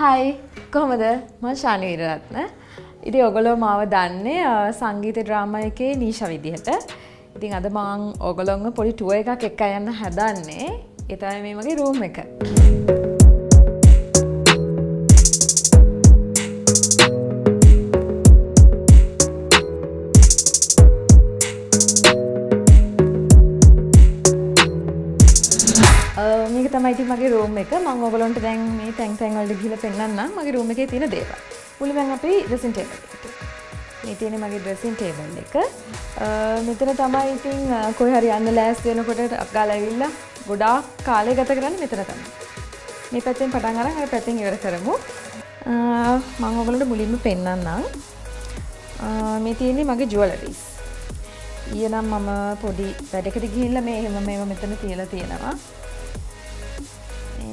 Hi, I'm Shani Weerarathna. Today I'm going to sing a drama in the Nisha Vidhya. Today I'm going to tour a little bit of a room. I think my room maker, Mango Volunteer, Tang all the Gila Penana, my room maker in a day. Ulimangapi dressing table. Maintain my dressing table maker. Mitratama eating Kohariana last then put it up Galavilla, Buddha, Kale Gatagan, Mitratam. Mitatin Patangara, her petting your ceremony. Mango Volunteer Penana. Maintain my jewelries. Yena Mama Podi, Padakati Gila may have a metamethela. I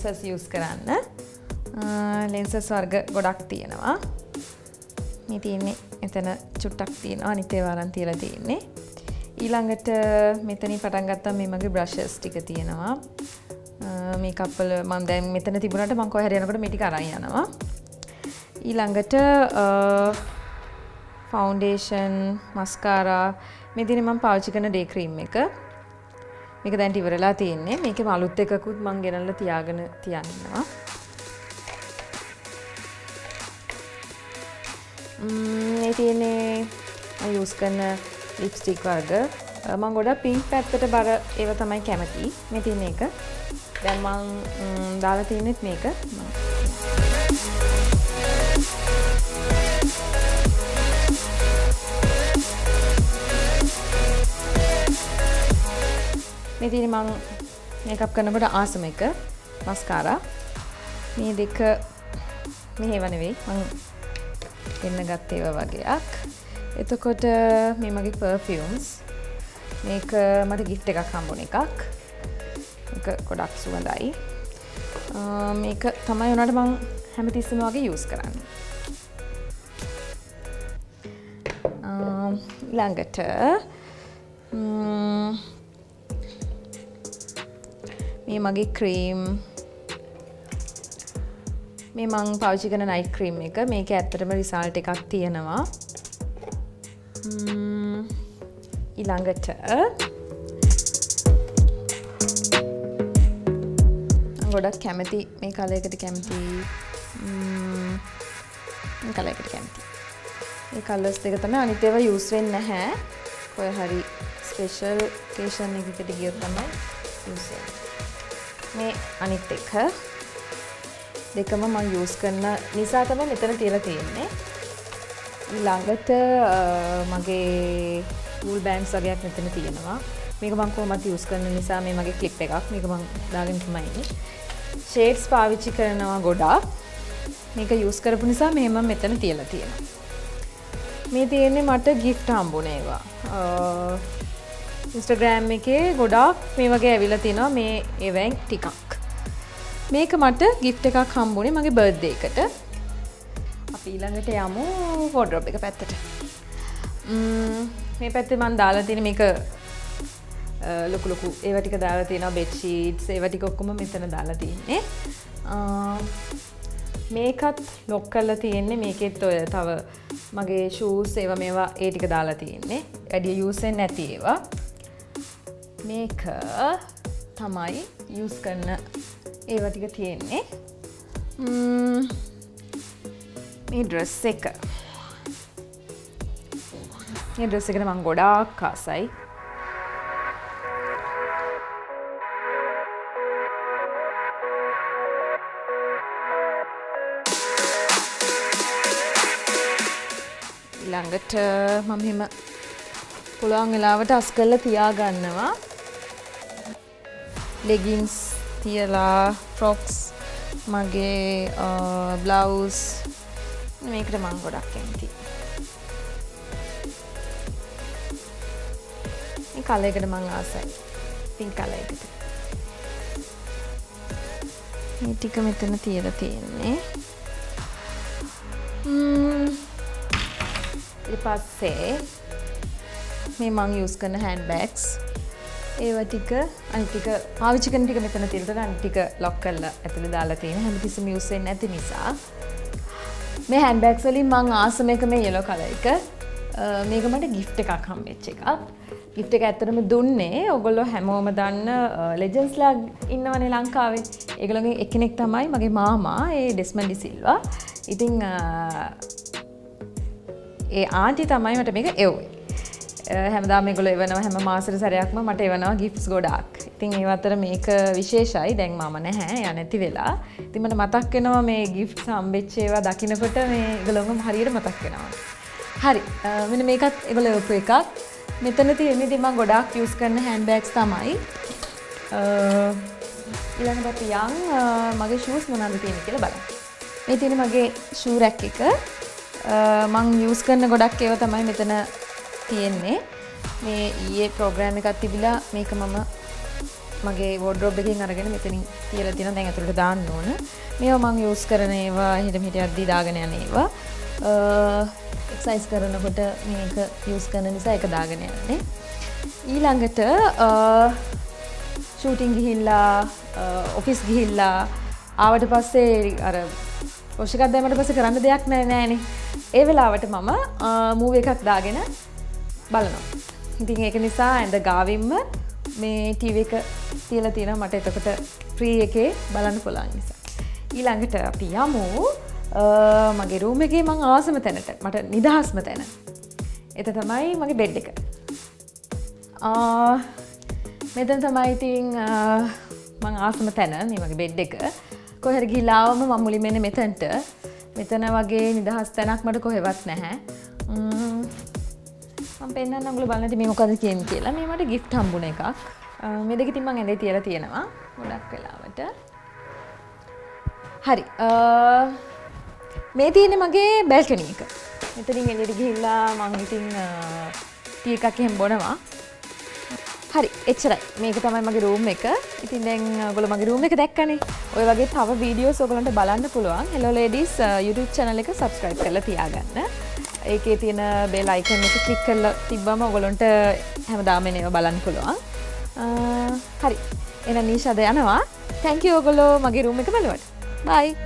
this pen. Lenses are godak tienava. Metini etana chutaktin on itevarantila tiene. Ilangata metani patangata mimagi brushes ticketienava. Makeup mandam metanati bunata manko hariana metikarayanava. Ilangata foundation, mascara, metinimum pouch and a day cream maker. Make the antivarela tiene, make a maluteka kut manganala tiagan tianava. I use lipstick varga. Mangoda pink pattata bara eva thamai kemathi. Me thiyenne eka. Dan man dala thiyenneth meka. Me thiyenne man makeup karana bada aasama eka mascara. Me dekha mehewa newe man එන්න ගත්තේ වගේක්. එතකොට මේ මගේ perfumes. මේක මට gift එකක් හම්බුන එකක්. මේක ගොඩක් සුවඳයි. මේක තමයි උනාට මම හැමතිස්සෙම වගේ use කරන්නේ. ළඟට මේ මගේ cream මේ මං පාවිච්චි කරන නයිට් ක්‍රීම් එක. මේක ඇත්තටම රිසල්ට් එකක් තියෙනවා. ඊළඟට මම ගොඩක් කැමති මේ කලරයකට කැමති. මේ කලරයකට කැමති. මේ කලර්ස් දෙක තමයි අනිත් ඒවා යූස් වෙන්නේ නැහැ. කොහේ හරි ස්පෙෂල් ඔකේෂන් එකකට ගියොත් තමයි යූස් වෙන්නේ. මේ අනිත් එක දෙකම මම යූස් කරන නිසා තමයි මෙතන තියලා තියෙන්නේ. ළඟට මගේ ටූල් බෑන්ඩ්ස් වගේක් මෙතන තියෙනවා. මේක මම කොහොමද යූස් කරන නිසා මේ මගේ ක්ලිප් එකක්. මේක මම දාගෙන තමයි ඉන්නේ. ෂේඩ්ස් පාවිච්චි කරනවා ගොඩාක්. මේක යූස් කරපු නිසා මෙහෙම මෙතන තියලා තියෙනවා. මේ තියෙන්නේ මට gift හම්බුනේ ඒවා. Instagram එකේ ගොඩාක් මේ වගේ ඇවිල්ලා තිනවා මේ event ටිකක්. මේක මට gift එකක් හම්බුනේ මගේ birthday එකට. අපි ඊළඟට යමු wardrobe එක පැත්තට. මේ පැත්තේ මම දාලා තියෙන මේක ලොකු ලොකු ඒවා ටික දාලා තියෙනවා bed sheets ඒවා ටික ඔක්කොම මෙතන දාලා තියෙන්නේ. මේකත් lock කරලා තියෙන්නේ. මේකෙත් ඔය තව මගේ shoes ඒවා මේවා ඒ ටික දාලා තියෙන්නේ. වැඩි use වෙන්නේ නැති ඒවා. මේක තමයි use කරන ඒවා ටික තියෙන්නේ. මේ dress එක. මේ dress එකට මම ගොඩාක් ආසයි. ඊළඟට මම මෙහෙම පුළුවන් වෙලාවට අස් කරලා තියා ගන්නවා. leggings තියලා frocks මගේ blouse මේකට මම ගොඩක් කැමතියි. මේ කලර් එකට මම ආසයි. pink කලර් එකට. මේ ටික මෙතන තියලා තියෙන්නේ. ඊට පස්සේ මේ මම යූස් කරන handbags ඒවා ටික අනිත් ටික පාවිච්චි කරන ටික මෙතන තියලා ගන්න ටික ලොක් කරලා ඇතුලේ දාලා තියෙන හැමතිස්සෙම යූස් වෙන්නේ නැති නිසා මේ handbags වලින් මම ආසම එක මේ yellow color එක මේක මට gift එකක් හම්බෙච්ච එකක් gift එක ඇත්තටම දුන්නේ ඔයගොල්ලෝ හැමෝම දන්න legends ලා ඉන්නවනේ ලංකාවේ ඒගොල්ලෝගේ එක්කෙනෙක් තමයි මගේ මාමා ඒ ඩෙස්මන්ඩ් සිල්වා ඉතින් ඒ ආන්ටි තමයි මට මේක එව්වේ හැමදාම මේගොල්ලෝ එවනවා හැම මාසෙට සැරයක්ම මට එවනවා gifts ගොඩාක්. ඉතින් ඒ අතර මේක විශේෂයි. දැන් මම නැහැ යා නැති වෙලා. ඉතින් මට මතක් වෙනවා මේ gifts හම්බෙච්ච ඒවා දකින්නකොට මේ ඒගොල්ලෝම හරියට මතක් වෙනවා. හරි. මෙන්න මේකත් ඒගොල්ලෝ ඔප්පු එකක්. මෙතන තියෙන්නේ ඉතින් මම ගොඩාක් use කරන handbags තමයි. ඊළඟ බතියන් මගේ shoes මොනවාද තියෙන්නේ කියලා බලන්න. මේ තියෙන්නේ මගේ shoe rack එක. මම use කරන ගොඩක් ඒවා තමයි මෙතන තියෙන්නේ මේ ඊයේ ප්‍රෝග්‍රෑම් එකක් තිබිලා මේක මම මගේ වෝඩ්‍රොබ් එකෙන් අරගෙන මෙතනින් තියලා තියෙනවා දැන් අතට දාන්න ඕන මේවා මම යූස් කරන ඒවා හිටම හිටියද්දී දාගෙන යන ඒවා එක්සර්සයිස් කරනකොට මේක යූස් කරන නිසා ඒක දාගෙන යන්නේ ඊළඟට ෂූටින් ගිහිල්ලා ඔෆිස් ගිහිල්ලා ආවට පස්සේ අර පොෂ් එකක් දැම්මට පස්සේ කරන්න දෙයක් නෑනේ ඒ වෙලාවට මම මූවි එකක් දාගෙන බලනවා. ඉතින් ඒක නිසා ඇඳ ගාවින්ම මේ ටීවී එක තියලා තියෙනවා මට එතකොට ෆ්‍රී එකේ බලන්න පුළුවන් නිසා. ඊළඟට අපි යමු මගේ රූම් එකේ මං ආසම තැනට. මට නිදහස්ම තැන. ඒක තමයි මගේ බෙඩ් එක. මෙතන තමයි ඉතින් මං ආසම තැන මේ මගේ බෙඩ් එක. කොහෙර ගිහලාම මම මුලින්ම එන්නේ මෙතනට. මෙතන වගේ නිදහස් තැනක් මට කොහෙවත් නැහැ. මම පෙන්නන්න ඔයගොල්ලෝ බලන්න මේ මොකද කියන්නේ කියලා. මේ මට gift හම්බුන එකක්. මේ දෙක ඉතින් මම ඇඳේ තියලා තියෙනවා ගොඩක් වෙලාවට. හරි. මේ තියෙන්නේ මගේ බැල්කනි එක. මෙතනින් එළියට ගිහිල්ලා මම ඉතින් ටී එකක් එහෙම බොනවා. හරි, එච්චරයි. මේක තමයි මගේ room එක. ඉතින් දැන් ඔයගොල්ලෝ මගේ room එක දැක්කනේ. ඔය වගේ තව videos ඔයගොල්ලන්ට බලන්න පුළුවන්. Hello ladies YouTube channel එක subscribe කරලා තියාගන්න. ඒකේ තියෙන bell icon එක click කරලා තිබ්බම ඔයගොල්ලන්ට හැමදාම මේව බලන්න පුළුවන්. හරි. එහෙනම් නීෂාද යනවා. Thank you ඔයගොල්ලෝ මගේ room එක බලුවට. Bye.